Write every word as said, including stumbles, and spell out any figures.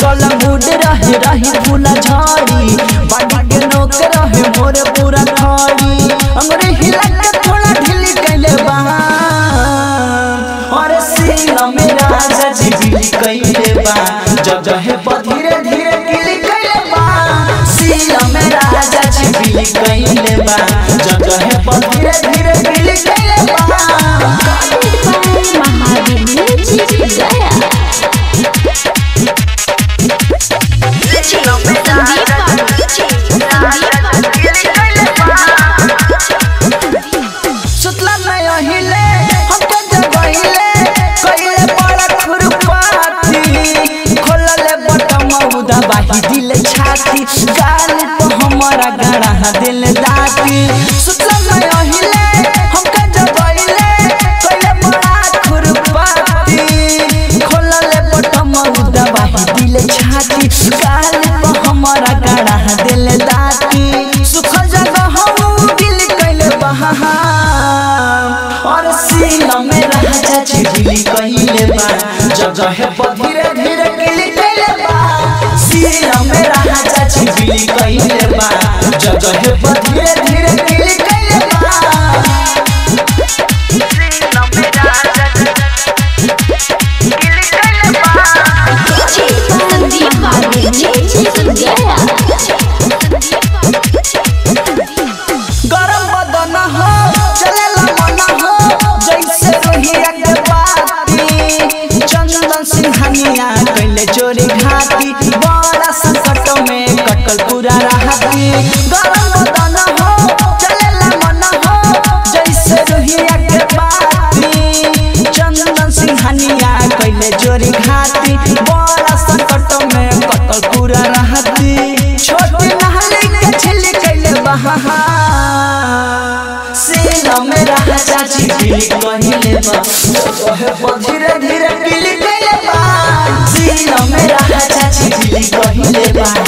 चला बुढ़ रहे रही भूला झाड़ी बाटी के नोक रहे मोरे पूरा खाड़ी अंगरे हिला के थोड़ा ढीली कैले बहा और सीना मेरा सजी बिली कैले बा जगह पर धीरे धीरे बिली कैले बा सीना मेरा सजी बिली कैले बा जगह पर धीरे धीरे बिली कैले बा महादिनी जी जय गाल तो हमारा गड़ा दिल दाती सुतला मैं अहिले हमका जबैले कोइले बड़ा खुरपाती खोलले बटम उदबा दिल छाती गाल तो हमारा गड़ा दिल दाती सुख जगह हम दिल कैले बहा और सीना में रहा चाची दिल कैले बा जगह पर धीरे धीरे दिल कैले बा सीना में रहा बिली कैले बा जगह पर धीरे धीरे बिली कैले बा सीना में राजा बिली कैले बा जी संदीप बाबू जी जी संध्या गरम बदन हो चले ला मन हो जैसे रोहिया के बाती चंदन सिंघानिया कैले चोरी घाटी बड़ा संकट में पूरा रहती गरम बदन हो चले ला मन हो जैसे रोहिया के बाती चंदन सिंघानिया कैले जोरी घाटी बड़ा संकट में कटल पूरा रहती छोटी नहली के छिली कैले बहा सीना में रहा चाची बिली कैले बा धीरे धीरे बिली कैले बा सीना में रहा चाची बिली कैले बा